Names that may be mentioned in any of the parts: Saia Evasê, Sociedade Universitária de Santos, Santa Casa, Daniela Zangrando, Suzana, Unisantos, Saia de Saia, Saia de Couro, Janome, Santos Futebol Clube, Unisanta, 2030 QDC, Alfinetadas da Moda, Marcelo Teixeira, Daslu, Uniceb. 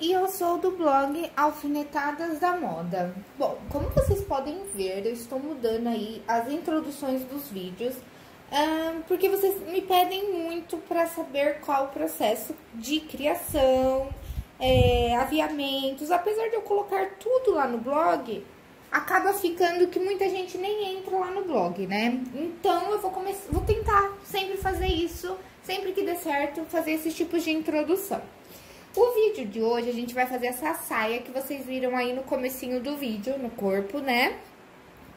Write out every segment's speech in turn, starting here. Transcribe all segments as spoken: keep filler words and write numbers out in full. e eu sou do blog Alfinetadas da Moda. Bom, como vocês podem ver, eu estou mudando aí as introduções dos vídeos, um, porque vocês me pedem muito para saber qual o processo de criação, é, aviamentos. Apesar de eu colocar tudo lá no blog, acaba ficando que muita gente nem entra lá no blog, né? Então, eu vou, vou tentar sempre fazer isso, sempre que der certo, fazer esses tipos de introdução. O vídeo de hoje, a gente vai fazer essa saia que vocês viram aí no comecinho do vídeo, no corpo, né?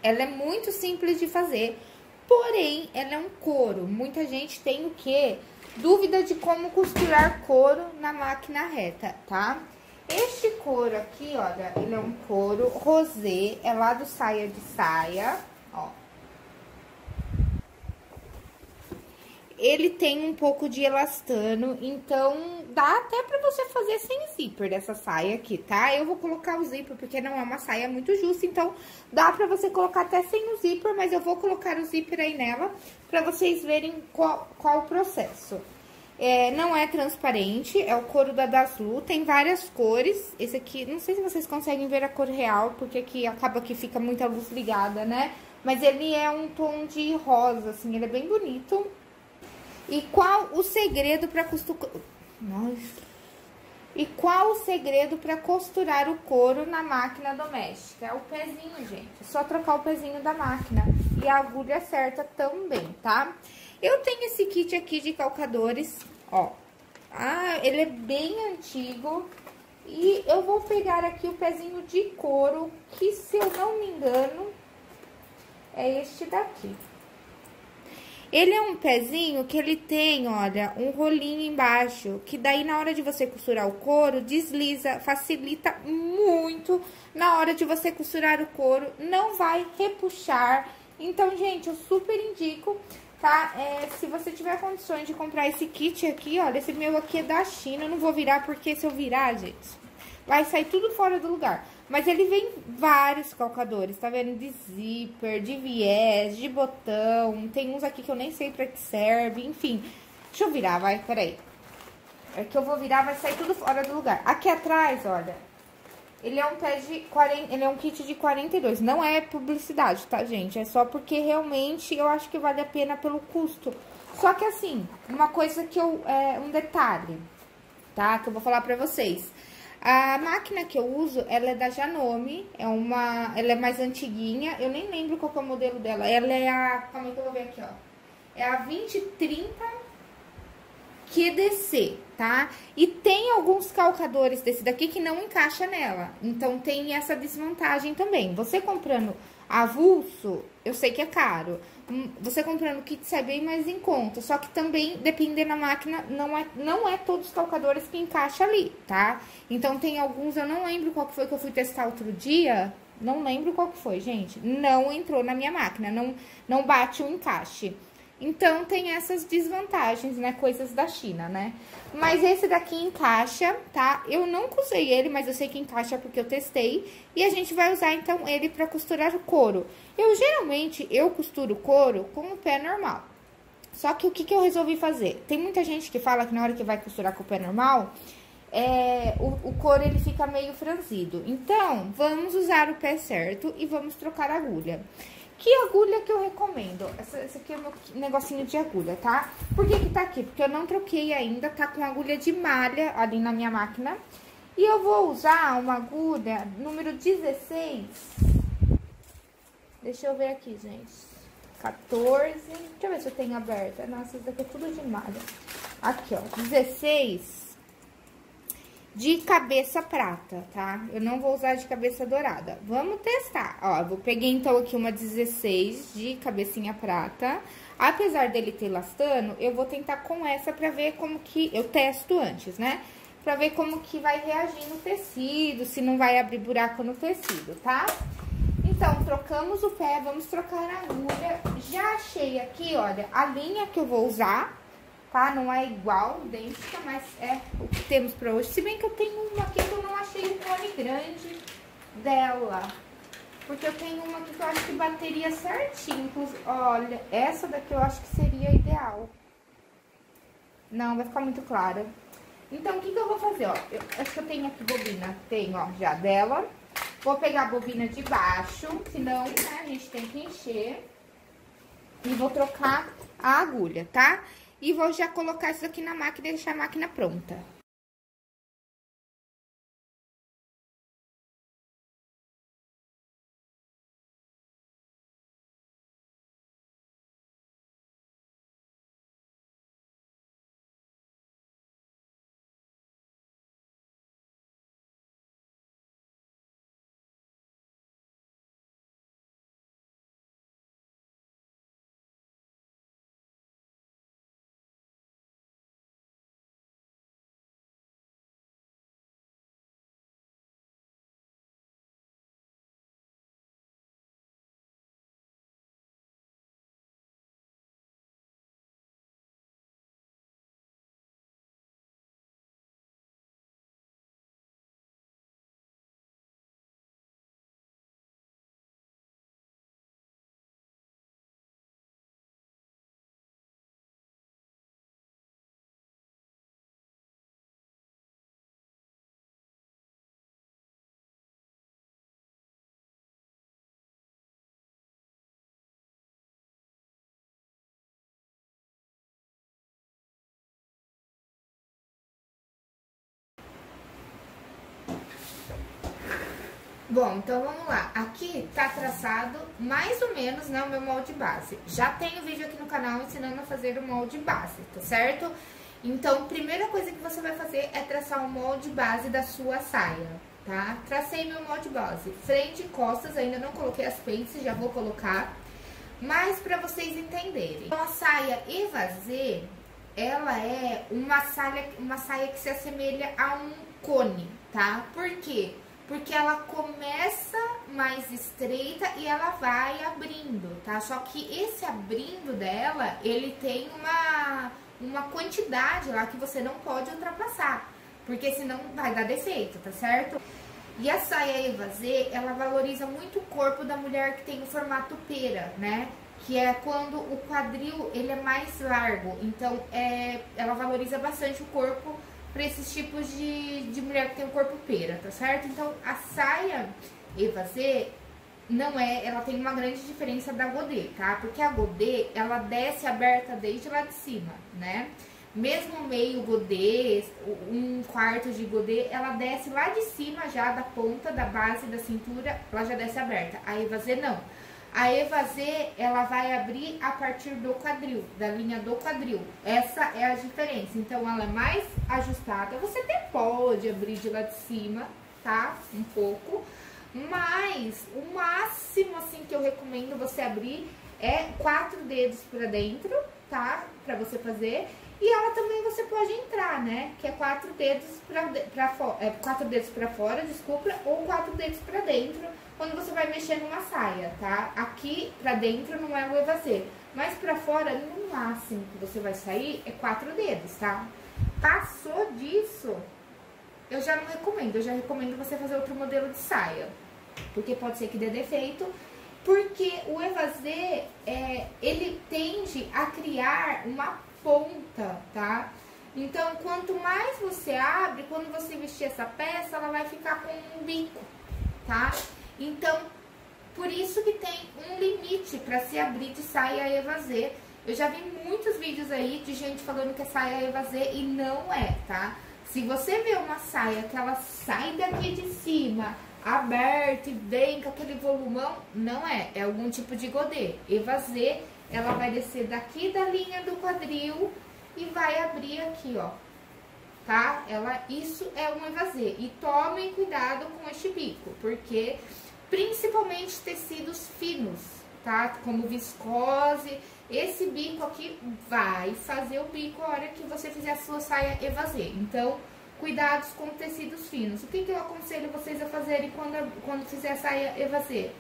Ela é muito simples de fazer, porém, ela é um couro. Muita gente tem o quê? Dúvida de como costurar couro na máquina reta, tá? Este couro aqui, olha, ele é um couro rosé, é lá do Saia de Saia, ó. Ele tem um pouco de elastano, então dá até pra você fazer sem zíper dessa saia aqui, tá? Eu vou colocar o zíper porque não é uma saia muito justa, então dá pra você colocar até sem o zíper, mas eu vou colocar o zíper aí nela pra vocês verem qual, qual o processo. É, não é transparente, é o couro da Daslu, tem várias cores. Esse aqui, não sei se vocês conseguem ver a cor real, porque aqui acaba que fica muita luz ligada, né? Mas ele é um tom de rosa, assim, ele é bem bonito. E qual o segredo para costurar... Nossa. E qual o segredo para costurar o couro na máquina doméstica? É o pezinho, gente. É só trocar o pezinho da máquina. E a agulha certa também, tá? Eu tenho esse kit aqui de calcadores, ó. Ah, ele é bem antigo. E eu vou pegar aqui o pezinho de couro, que, se eu não me engano, é este daqui. Ele é um pezinho que ele tem, olha, um rolinho embaixo, que daí na hora de você costurar o couro, desliza, facilita muito. Na hora de você costurar o couro, não vai repuxar. Então, gente, eu super indico, tá? É, se você tiver condições de comprar esse kit aqui, olha, esse meu aqui é da China, eu não vou virar porque se eu virar, gente... vai sair tudo fora do lugar. Mas ele vem vários calcadores, tá vendo? De zíper, de viés, de botão. Tem uns aqui que eu nem sei pra que serve, enfim. Deixa eu virar, vai, peraí. É que eu vou virar, vai sair tudo fora do lugar. Aqui atrás, olha, ele é um pé de quarenta, ele é um kit de quarenta e dois. Não é publicidade, tá, gente? É só porque realmente eu acho que vale a pena pelo custo. Só que assim, uma coisa que eu... É, um detalhe, tá? Que eu vou falar pra vocês. A máquina que eu uso, ela é da Janome, é uma, ela é mais antiguinha, eu nem lembro qual que é o modelo dela. Ela é a, calma aí que eu vou ver aqui, ó. É a vinte trinta Q D C, tá? E tem alguns calcadores desse daqui que não encaixa nela. Então tem essa desvantagem também. Você comprando avulso, eu sei que é caro. Você comprando kit sai bem mais em conta. Só que também, dependendo da máquina, não é, não é todos os calcadores que encaixa ali, tá? Então, tem alguns, eu não lembro qual que foi que eu fui testar outro dia. Não lembro qual que foi, gente. Não entrou na minha máquina, não, não bate o encaixe. Então, tem essas desvantagens, né? Coisas da China, né? Mas esse daqui encaixa, tá? Eu nunca usei ele, mas eu sei que encaixa porque eu testei. E a gente vai usar, então, ele pra costurar o couro. Eu, geralmente, eu costuro couro com o pé normal. Só que o que, que eu resolvi fazer? Tem muita gente que fala que na hora que vai costurar com o pé normal, é, o, o couro, ele fica meio franzido. Então, vamos usar o pé certo e vamos trocar a agulha. Que agulha que eu recomendo? Essa, essa aqui é o meu negocinho de agulha, tá? Por que que tá aqui? Porque eu não troquei ainda, tá com agulha de malha ali na minha máquina. E eu vou usar uma agulha número dezesseis. Deixa eu ver aqui, gente. quatorze. Deixa eu ver se eu tenho aberta. Nossa, isso daqui é tudo de malha. Aqui, ó. dezesseis de cabeça prata, tá? Eu não vou usar de cabeça dourada. Vamos testar. Ó, eu peguei então aqui uma dezesseis de cabecinha prata. Apesar dele ter elastano, eu vou tentar com essa pra ver como que... Eu testo antes, né? Pra ver como que vai reagir no tecido, se não vai abrir buraco no tecido, tá? Então, trocamos o pé, vamos trocar a agulha. Já achei aqui, olha, a linha que eu vou usar. Tá? Não é igual, idêntica, mas é o que temos pra hoje. Se bem que eu tenho uma aqui que eu não achei o cone grande dela. Porque eu tenho uma aqui que eu acho que bateria certinho. Inclusive, olha, essa daqui eu acho que seria ideal. Não, vai ficar muito clara. Então, o que que eu vou fazer, ó? Eu, acho que eu tenho aqui bobina, tenho, ó, já dela. Vou pegar a bobina de baixo, senão, né, a gente tem que encher. E vou trocar a agulha, tá? E vou já colocar isso aqui na máquina e deixar a máquina pronta. Bom, então vamos lá. Aqui tá traçado mais ou menos, né, o meu molde base. Já tem um vídeo aqui no canal ensinando a fazer o molde base, tá certo? Então, primeira coisa que você vai fazer é traçar o molde base da sua saia, tá? Tracei meu molde base. Frente e costas, ainda não coloquei as pentes, já vou colocar. Mas pra vocês entenderem. Então, a saia Evasê, ela é uma saia, uma saia que se assemelha a um cone, tá? Por quê? Porque ela começa mais estreita e ela vai abrindo, tá? Só que esse abrindo dela, ele tem uma, uma quantidade lá que você não pode ultrapassar. Porque senão vai dar defeito, tá certo? E a saia Evasê, ela valoriza muito o corpo da mulher que tem o formato pera, né? Que é quando o quadril, ele é mais largo. Então, é, ela valoriza bastante o corpo para esses tipos de, de mulher que tem o corpo pera, tá certo? Então, a saia Evasê não é, ela tem uma grande diferença da godê, tá? Porque a godê, ela desce aberta desde lá de cima, né? Mesmo meio godê, um quarto de godê, ela desce lá de cima já, da ponta, da base, da cintura, ela já desce aberta. A Evasê não. A Evasê, ela vai abrir a partir do quadril, da linha do quadril. Essa é a diferença. Então, ela é mais ajustada. Você até pode abrir de lá de cima, tá? Um pouco. Mas, o máximo, assim, que eu recomendo você abrir é quatro dedos pra dentro, tá? Pra você fazer. E ela também você pode entrar, né? Que é quatro dedos pra, pra fora, é, quatro dedos pra fora, desculpa, ou quatro dedos pra dentro. Quando você vai mexer numa saia, tá? Aqui pra dentro não é o Evasê, mas pra fora, no máximo que você vai sair é quatro dedos, tá? Passou disso, eu já não recomendo. Eu já recomendo você fazer outro modelo de saia, porque pode ser que dê defeito. Porque o Evasê, é, ele tende a criar uma ponta, tá? Então, quanto mais você abre, quando você vestir essa peça, ela vai ficar com um bico, tá? Então, por isso que tem um limite para se abrir de saia Evasê. Eu já vi muitos vídeos aí de gente falando que é saia Evasê e não é, tá? Se você vê uma saia que ela sai daqui de cima, aberta e vem com aquele volumão, não é. É algum tipo de godê. Evasê, ela vai descer daqui da linha do quadril e vai abrir aqui, ó. Tá? Ela, isso é um Evasê. E tomem cuidado com este bico, porque principalmente tecidos finos, tá? Como viscose, esse bico aqui vai fazer o bico a hora que você fizer a sua saia Evasê. Então, cuidados com tecidos finos. O que que eu aconselho vocês a fazerem quando, quando fizer a saia Evasê?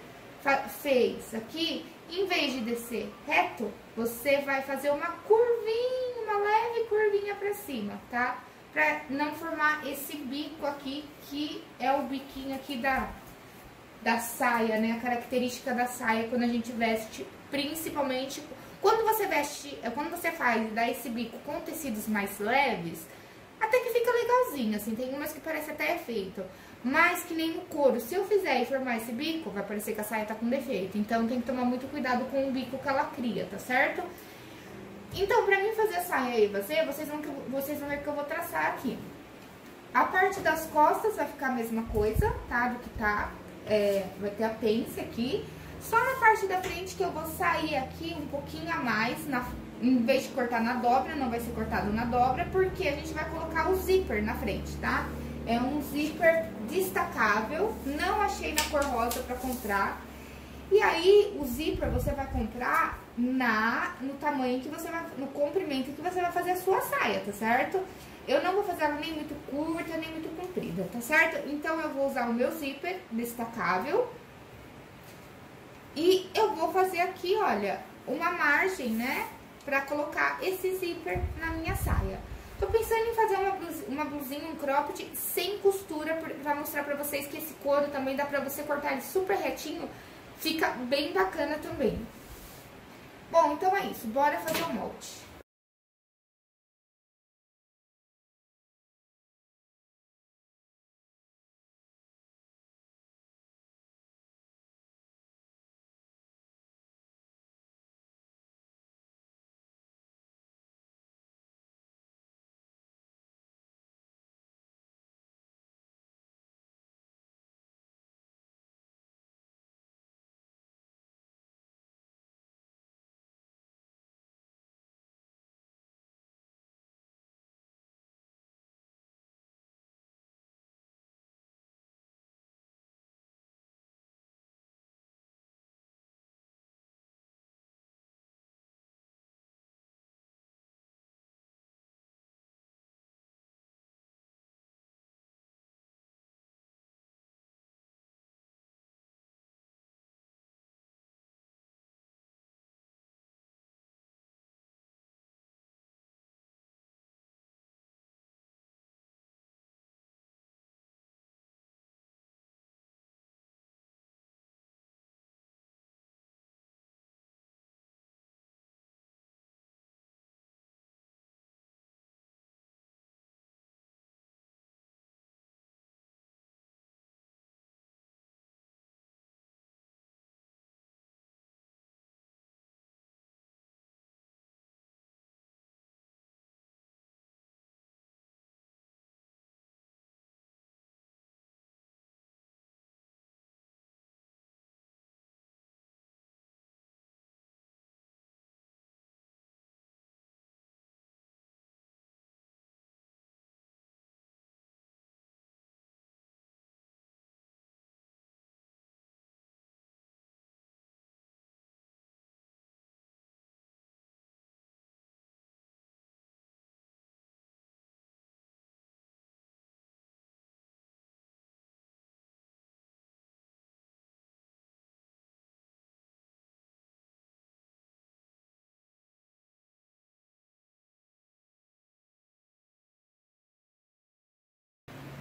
Fa- fez aqui, em vez de descer reto, você vai fazer uma curvinha, uma leve curvinha pra cima, tá? Pra não formar esse bico aqui, que é o biquinho aqui da... da saia, né? A característica da saia quando a gente veste, principalmente quando você veste, quando você faz, dá esse bico com tecidos mais leves, até que fica legalzinho, assim, tem umas que parece até efeito, mas que nem o couro, se eu fizer e formar esse bico, vai parecer que a saia tá com defeito, então tem que tomar muito cuidado com o bico que ela cria, tá certo? Então, pra mim fazer a saia evasê, vocês vão, vocês vão ver que eu vou traçar aqui. A parte das costas vai ficar a mesma coisa, tá? Do que tá, é, vai ter a pence aqui. Só na parte da frente que eu vou sair aqui um pouquinho a mais, na, em vez de cortar na dobra, não vai ser cortado na dobra, porque a gente vai colocar o zíper na frente, tá? É um zíper destacável, não achei na cor rosa pra comprar. E aí, o zíper você vai comprar na, no tamanho que você vai, no comprimento que você vai fazer a sua saia, tá certo? Eu não vou fazer ela nem muito curta, nem muito comprida, tá certo? Então, eu vou usar o meu zíper destacável. E eu vou fazer aqui, olha, uma margem, né, pra colocar esse zíper na minha saia. Tô pensando em fazer uma blusinha, uma blusinha, um cropped sem costura, pra mostrar pra vocês que esse couro também dá pra você cortar ele super retinho. Fica bem bacana também. Bom, então é isso. Bora fazer o molde.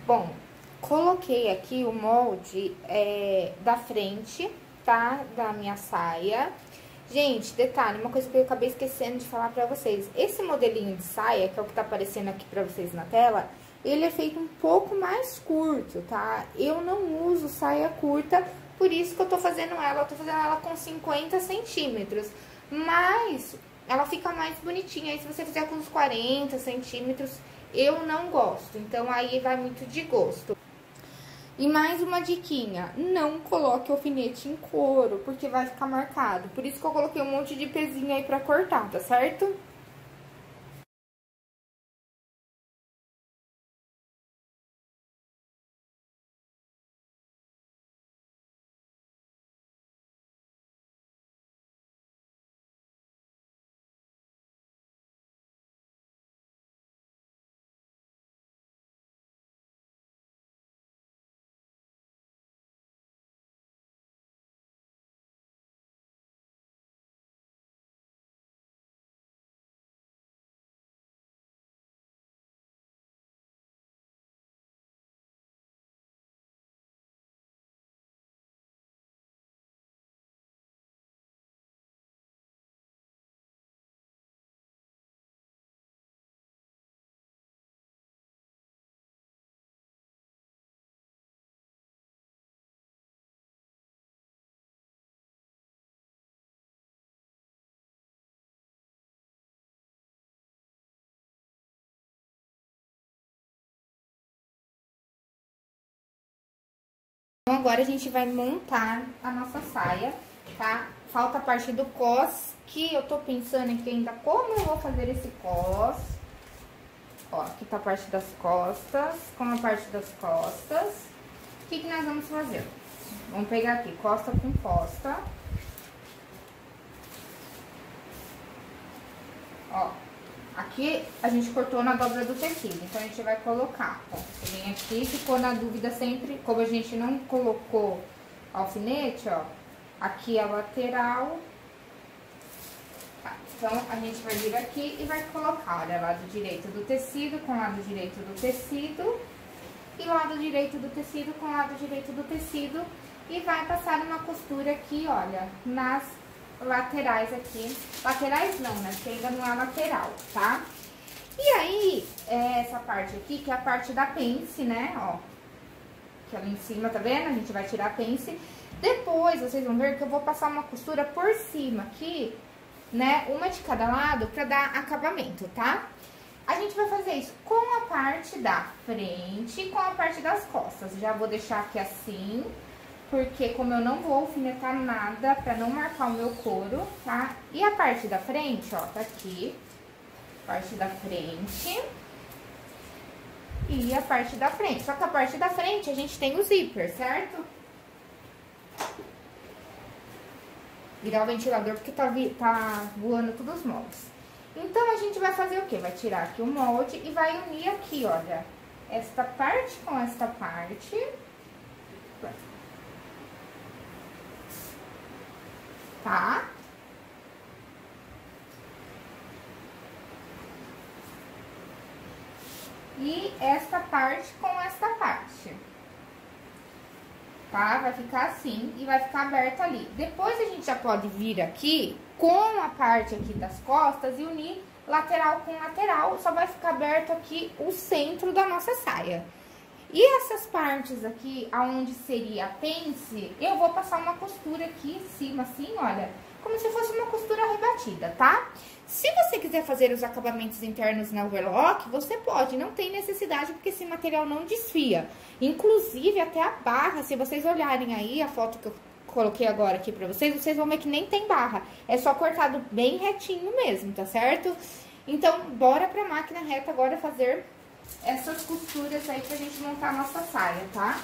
Bom, coloquei aqui o molde é, da frente, tá? Da minha saia. Gente, detalhe, uma coisa que eu acabei esquecendo de falar pra vocês. Esse modelinho de saia, que é o que tá aparecendo aqui pra vocês na tela, ele é feito um pouco mais curto, tá? Eu não uso saia curta, por isso que eu tô fazendo ela, eu tô fazendo ela com cinquenta centímetros. Mas ela fica mais bonitinha, aí se você fizer com uns quarenta centímetros... Eu não gosto, então aí vai muito de gosto. E mais uma diquinha, não coloque alfinete em couro, porque vai ficar marcado. Por isso que eu coloquei um monte de pezinho aí pra cortar, tá certo? Então agora a gente vai montar a nossa saia, tá? Falta a parte do cós, que eu tô pensando aqui ainda como eu vou fazer esse cós. Ó, aqui tá a parte das costas, como a parte das costas. O que que nós vamos fazer? Vamos pegar aqui, costa com costa. Ó, aqui a gente cortou na dobra do tecido, então a gente vai colocar, ó. Você vem aqui, ficou na dúvida sempre, como a gente não colocou alfinete, ó. Aqui a lateral. Tá, então a gente vai vir aqui e vai colocar, olha, lado direito do tecido com lado direito do tecido. E lado direito do tecido com lado direito do tecido. E vai passar uma costura aqui, olha, nas laterais aqui. Laterais não, né? Porque ainda não é lateral, tá? E aí, é essa parte aqui, que é a parte da pence, né? Ó, que ali em cima, tá vendo? A gente vai tirar a pence. Depois, vocês vão ver que eu vou passar uma costura por cima aqui, né? Uma de cada lado pra dar acabamento, tá? A gente vai fazer isso com a parte da frente e com a parte das costas. Já vou deixar aqui assim, porque como eu não vou alfinetar nada pra não marcar o meu couro, tá? E a parte da frente, ó, tá aqui. Parte da frente. E a parte da frente. Só que a parte da frente a gente tem o zíper, certo? Virar o ventilador porque tá, tá voando todos os moldes. Então, a gente vai fazer o quê? Vai tirar aqui o molde e vai unir aqui, olha, esta parte com esta parte. Tá? E esta parte com esta parte. Tá? Vai ficar assim e vai ficar aberto ali. Depois, a gente já pode vir aqui com a parte aqui das costas e unir lateral com lateral, só vai ficar aberto aqui o centro da nossa saia. E essas partes aqui, aonde seria a pence, eu vou passar uma costura aqui em cima, assim, olha, como se fosse uma costura rebatida, tá? Se você quiser fazer os acabamentos internos na overlock, você pode, não tem necessidade, porque esse material não desfia. Inclusive, até a barra, se vocês olharem aí a foto que eu coloquei agora aqui pra vocês, vocês vão ver que nem tem barra. É só cortado bem retinho mesmo, tá certo? Então, bora pra máquina reta agora fazer essas costuras aí pra gente montar a nossa saia, tá?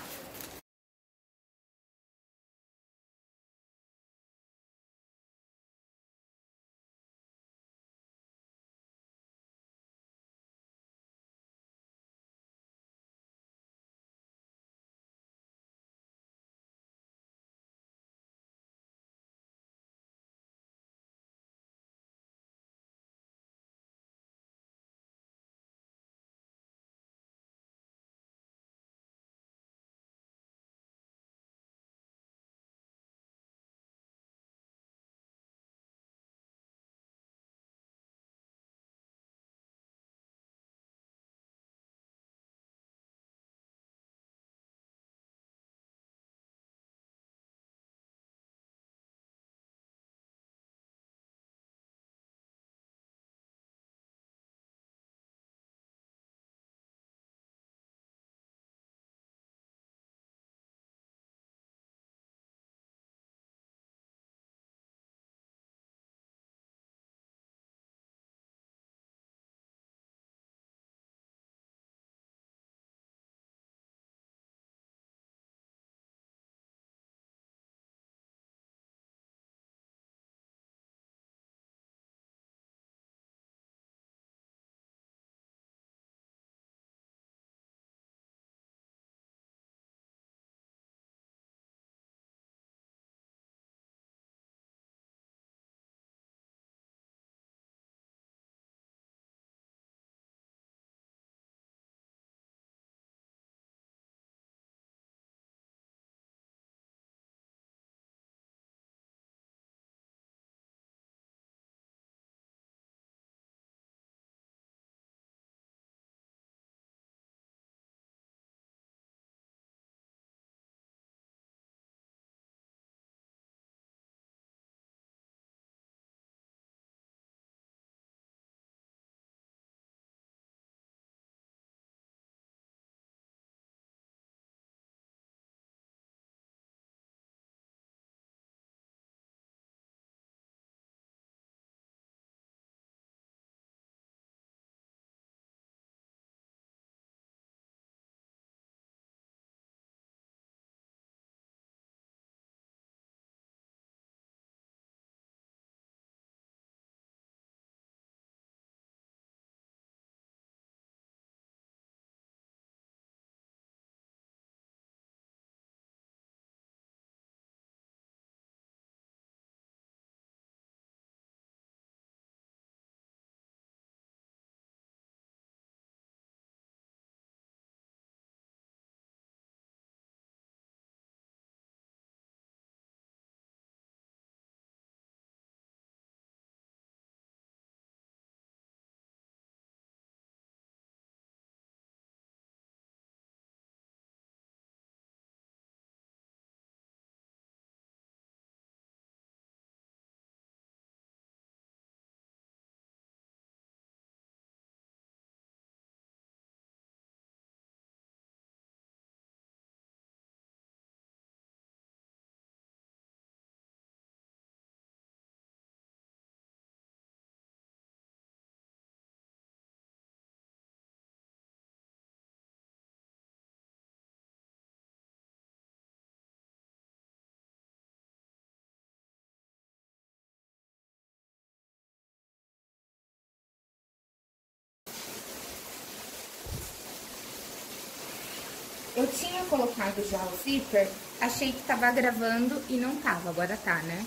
Eu tinha colocado já o zíper, achei que tava gravando e não tava, agora tá, né?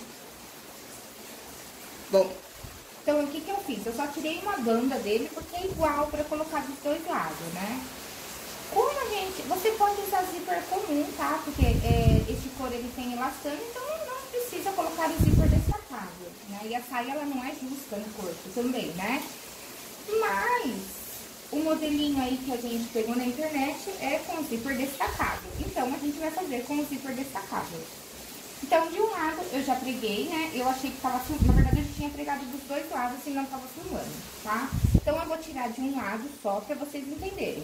Bom, então o que que eu fiz? Eu só tirei uma banda dele porque é igual pra colocar dos dois lados, né? Como a gente... Você pode usar zíper comum, tá? Porque é, esse couro ele tem elastano, então não precisa colocar o zíper destacado, né? E a saia ela não é justa no corpo também, né? Mas... O modelinho aí que a gente pegou na internet é com zíper destacado. Então, a gente vai fazer com zíper destacado. Então, de um lado eu já preguei, né? Eu achei que tava filmando. Na verdade, eu tinha pregado dos dois lados e não tava filmando, tá? Então, eu vou tirar de um lado só pra vocês entenderem.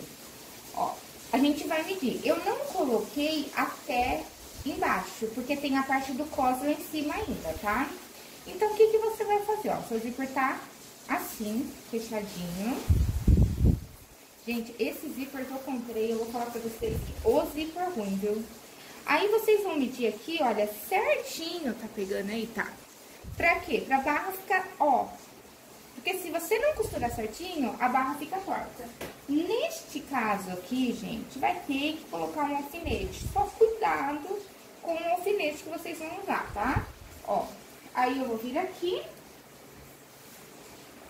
Ó, a gente vai medir. Eu não coloquei até embaixo, porque tem a parte do cos lá em cima ainda, tá? Então, o que que você vai fazer? Ó, seu zíper tá assim, fechadinho. Gente, esse zíper que eu comprei, eu vou falar pra vocês que o zíper é ruim, viu? Aí vocês vão medir aqui, olha, certinho, tá pegando aí, tá? Pra quê? Pra barra ficar, ó. Porque se você não costurar certinho, a barra fica torta. Neste caso aqui, gente, vai ter que colocar um alfinete. Só cuidado com o alfinete que vocês vão usar, tá? Ó, aí eu vou vir aqui.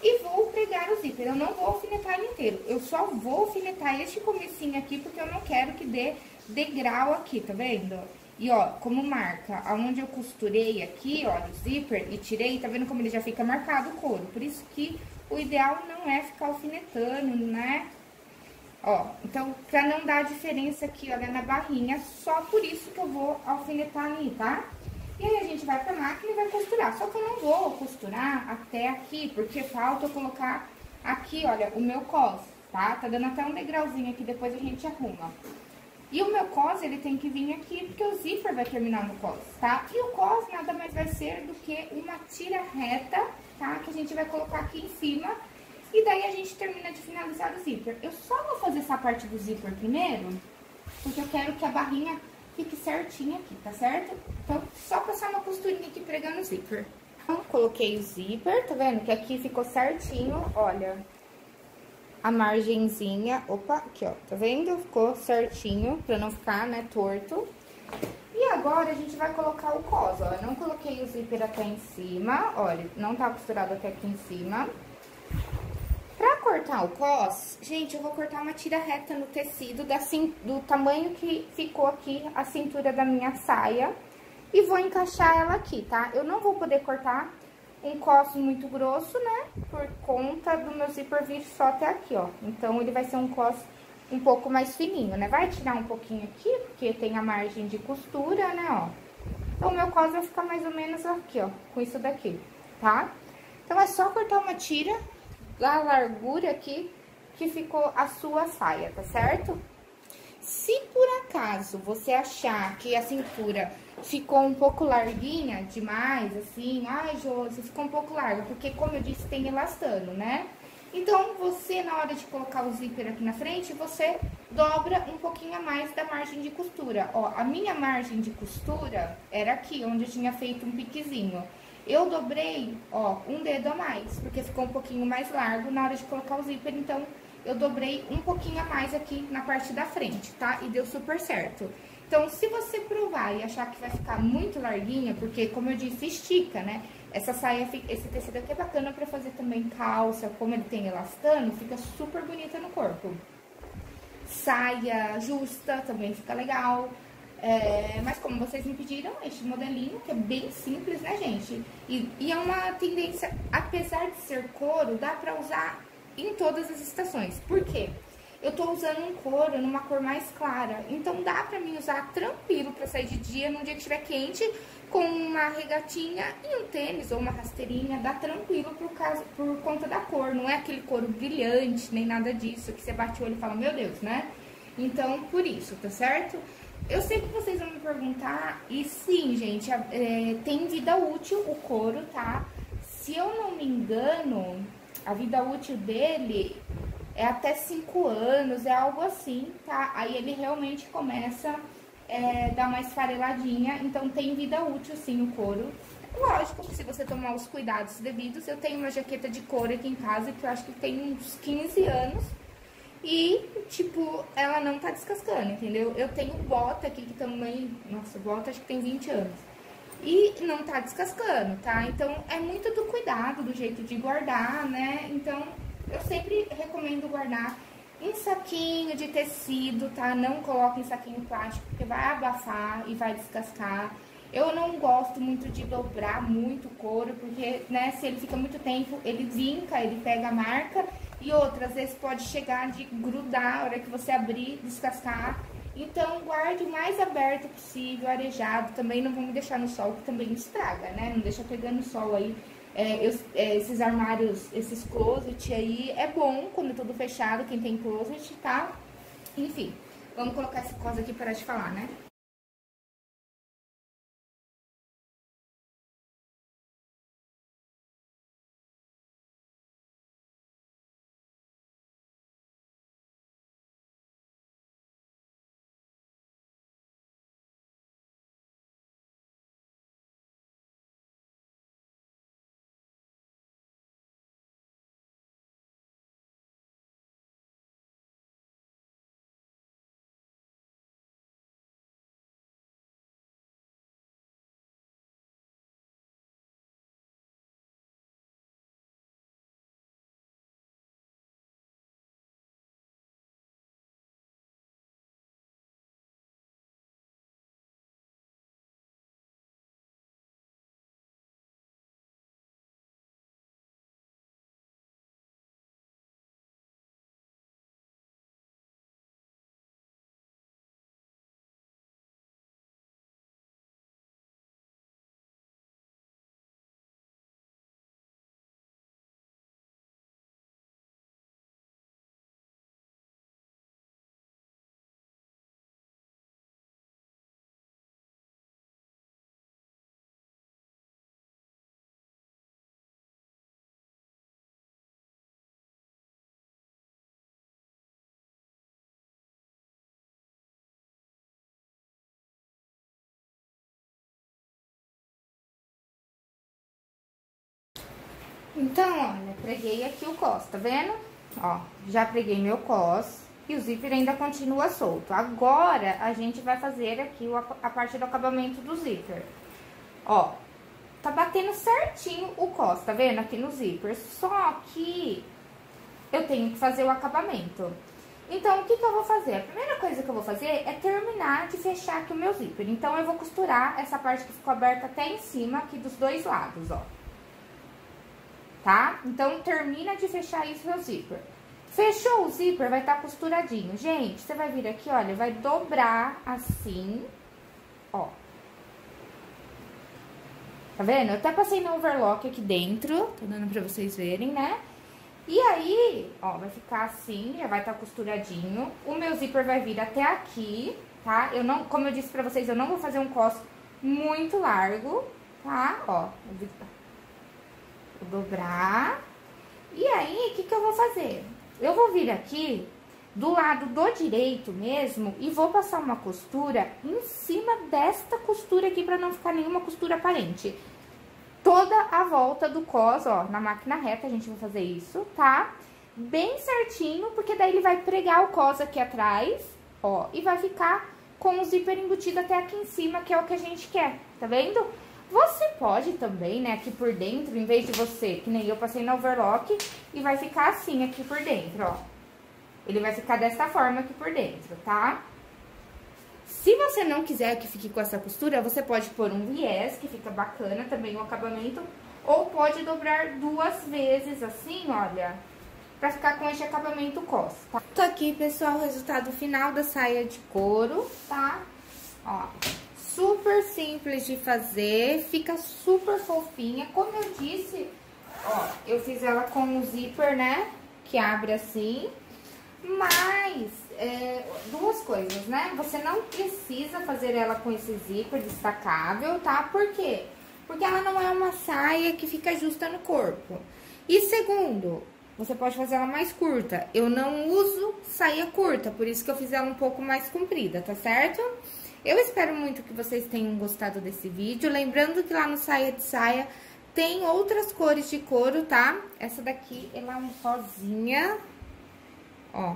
E vou pregar o zíper, eu não vou alfinetar ele inteiro, eu só vou alfinetar este comecinho aqui, porque eu não quero que dê degrau aqui, tá vendo? E ó, como marca, aonde eu costurei aqui, ó, o zíper e tirei, tá vendo como ele já fica marcado o couro? Por isso que o ideal não é ficar alfinetando, né? Ó, então, pra não dar diferença aqui, olha, na barrinha, só por isso que eu vou alfinetar ali, tá? E aí, a gente vai pra máquina e vai costurar. Só que eu não vou costurar até aqui, porque falta eu colocar aqui, olha, o meu cos, tá? Tá dando até um degrauzinho aqui, depois a gente arruma. E o meu cos, ele tem que vir aqui, porque o zíper vai terminar no cos, tá? E o cos nada mais vai ser do que uma tira reta, tá? Que a gente vai colocar aqui em cima. E daí, a gente termina de finalizar o zíper. Eu só vou fazer essa parte do zíper primeiro, porque eu quero que a barrinha... Fique certinho aqui, tá certo? Então, só passar uma costurinha aqui pregando o zíper. Então, coloquei o zíper, tá vendo? Que aqui ficou certinho, olha. A margenzinha, opa, aqui, ó, tá vendo? Ficou certinho, pra não ficar, né, torto. E agora, a gente vai colocar o cos, ó. Eu não coloquei o zíper até em cima, olha, não tá costurado até aqui em cima. Pra cortar o cos, gente, eu vou cortar uma tira reta no tecido da do tamanho que ficou aqui a cintura da minha saia. E vou encaixar ela aqui, tá? Eu não vou poder cortar um cos muito grosso, né? Por conta do meu zíper vir só até aqui, ó. Então, ele vai ser um cos um pouco mais fininho, né? Vai tirar um pouquinho aqui, porque tem a margem de costura, né, ó. Então, o meu cos vai ficar mais ou menos aqui, ó, com isso daqui, tá? Então, é só cortar uma tira... da largura aqui que ficou a sua saia, tá certo? Se por acaso você achar que a cintura ficou um pouco larguinha demais, assim, ai, Josi, ficou um pouco larga, porque como eu disse, tem elastano, né? Então, você, na hora de colocar o zíper aqui na frente, você dobra um pouquinho a mais da margem de costura. Ó, a minha margem de costura era aqui, onde eu tinha feito um piquezinho. Eu dobrei, ó, um dedo a mais, porque ficou um pouquinho mais largo na hora de colocar o zíper, então eu dobrei um pouquinho a mais aqui na parte da frente, tá? E deu super certo. Então, se você provar e achar que vai ficar muito larguinha, porque, como eu disse, estica, né? Essa saia, esse tecido aqui é bacana pra fazer também calça, como ele tem elastano, fica super bonita no corpo. Saia justa também fica legal. É, mas como vocês me pediram, este modelinho, que é bem simples, né, gente? E, e é uma tendência, apesar de ser couro, dá pra usar em todas as estações. Por quê? Eu tô usando um couro numa cor mais clara, então dá pra mim usar tranquilo pra sair de dia, num dia que estiver quente, com uma regatinha e um tênis ou uma rasteirinha, dá tranquilo por, causa, por conta da cor. Não é aquele couro brilhante, nem nada disso, que você bate o olho e fala, meu Deus, né? Então, por isso, tá certo? Eu sei que vocês vão me perguntar, e sim, gente, é, tem vida útil o couro, tá? Se eu não me engano, a vida útil dele é até cinco anos, é algo assim, tá? Aí ele realmente começa a é, dar uma esfareladinha, então tem vida útil sim o couro. Lógico que se você tomar os cuidados devidos, eu tenho uma jaqueta de couro aqui em casa que eu acho que tem uns quinze anos. E, tipo, ela não tá descascando, entendeu? Eu tenho bota aqui que também... Nossa, bota acho que tem vinte anos. E não tá descascando, tá? Então, é muito do cuidado, do jeito de guardar, né? Então, eu sempre recomendo guardar em saquinho de tecido, tá? Não coloque em saquinho plástico, porque vai abafar e vai descascar. Eu não gosto muito de dobrar muito o couro, porque, né, se ele fica muito tempo, ele vinca, ele pega a marca... E outra, às vezes pode chegar de grudar, a hora que você abrir, descascar. Então, guarde o mais aberto possível, arejado. Também não vamos deixar no sol, que também estraga, né? Não deixa pegando sol aí. É, eu, é, esses armários, esses closet aí, é bom quando é tudo fechado, quem tem closet, tá? Enfim, vamos colocar essa coisa aqui para te falar, né? Então, olha, preguei aqui o cos, tá vendo? Ó, já preguei meu cos e o zíper ainda continua solto. Agora, a gente vai fazer aqui a parte do acabamento do zíper. Ó, tá batendo certinho o cos, tá vendo? Aqui no zíper. Só que eu tenho que fazer o acabamento. Então, o que que eu vou fazer? A primeira coisa que eu vou fazer é terminar de fechar aqui o meu zíper. Então, eu vou costurar essa parte que ficou aberta até em cima aqui dos dois lados, ó. Tá? Então, termina de fechar isso no zíper. Fechou o zíper, vai estar tá costuradinho. Gente, você vai vir aqui, olha, vai dobrar assim, ó. Tá vendo? Eu até passei no overlock aqui dentro, tá dando pra vocês verem, né? E aí, ó, vai ficar assim, já vai estar tá costuradinho. O meu zíper vai vir até aqui, tá? Eu não, como eu disse pra vocês, eu não vou fazer um cos muito largo, tá? Ó, vou dobrar. E aí, o que que eu vou fazer? Eu vou vir aqui do lado do direito mesmo e vou passar uma costura em cima desta costura aqui pra não ficar nenhuma costura aparente. Toda a volta do cos, ó, na máquina reta a gente vai fazer isso, tá? Bem certinho, porque daí ele vai pregar o cos aqui atrás, ó, e vai ficar com o zíper embutido até aqui em cima, que é o que a gente quer, tá vendo? Você pode também, né, aqui por dentro, em vez de você, que nem eu passei no overlock, e vai ficar assim aqui por dentro, ó. Ele vai ficar dessa forma aqui por dentro, tá? Se você não quiser que fique com essa costura, você pode pôr um viés, que fica bacana também o acabamento, ou pode dobrar duas vezes assim, olha, pra ficar com esse acabamento cos, tá? Tô aqui, pessoal, o resultado final da saia de couro, tá? Ó. Super simples de fazer, fica super fofinha. Como eu disse, ó, eu fiz ela com um zíper, né, que abre assim. Mas, é, duas coisas, né, você não precisa fazer ela com esse zíper destacável, tá? Por quê? Porque ela não é uma saia que fica justa no corpo. E segundo, você pode fazer ela mais curta. Eu não uso saia curta, por isso que eu fiz ela um pouco mais comprida, tá certo? Eu espero muito que vocês tenham gostado desse vídeo. Lembrando que lá no Saia de Saia tem outras cores de couro, tá? Essa daqui, ela é um rosinha, ó,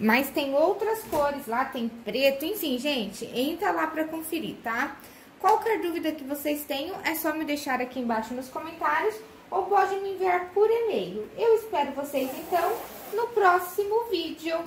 Mas tem outras cores lá, tem preto, enfim, gente, entra lá pra conferir, tá? Qualquer dúvida que vocês tenham, é só me deixar aqui embaixo nos comentários ou pode me enviar por e-mail. Eu espero vocês, então, no próximo vídeo.